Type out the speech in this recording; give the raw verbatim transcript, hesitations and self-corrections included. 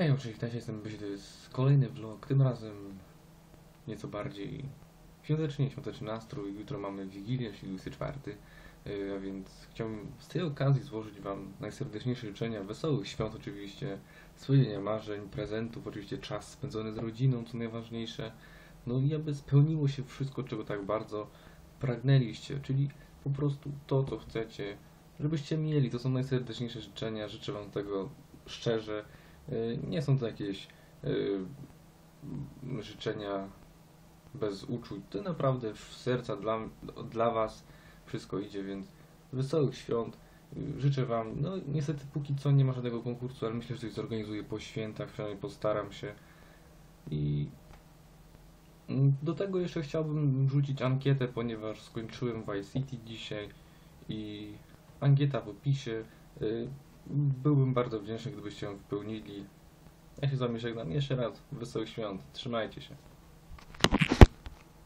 Hej, oczywiście jestem Bysi, to jest kolejny vlog, tym razem nieco bardziej świątecznie, świąteczny nastrój. Jutro mamy Wigilię, czyli dwudziesty czwarty, a więc chciałbym z tej okazji złożyć Wam najserdeczniejsze życzenia, wesołych świąt oczywiście, spełnienia marzeń, prezentów, oczywiście czas spędzony z rodziną, co najważniejsze, no i aby spełniło się wszystko, czego tak bardzo pragnęliście, czyli po prostu to, co chcecie, żebyście mieli. To są najserdeczniejsze życzenia, życzę Wam tego szczerze. Nie są to jakieś yy, życzenia bez uczuć, to naprawdę z serca dla, dla Was wszystko idzie, więc wesołych świąt życzę Wam. No niestety póki co nie ma żadnego konkursu, ale myślę, że coś zorganizuję po świętach, przynajmniej postaram się. I do tego jeszcze chciałbym wrzucić ankietę, ponieważ skończyłem Vice City dzisiaj i ankieta w opisie. Yy, Byłbym bardzo wdzięczny, gdybyście ją wypełnili. Ja się z Wami żegnam jeszcze raz. Wesołych świąt. Trzymajcie się.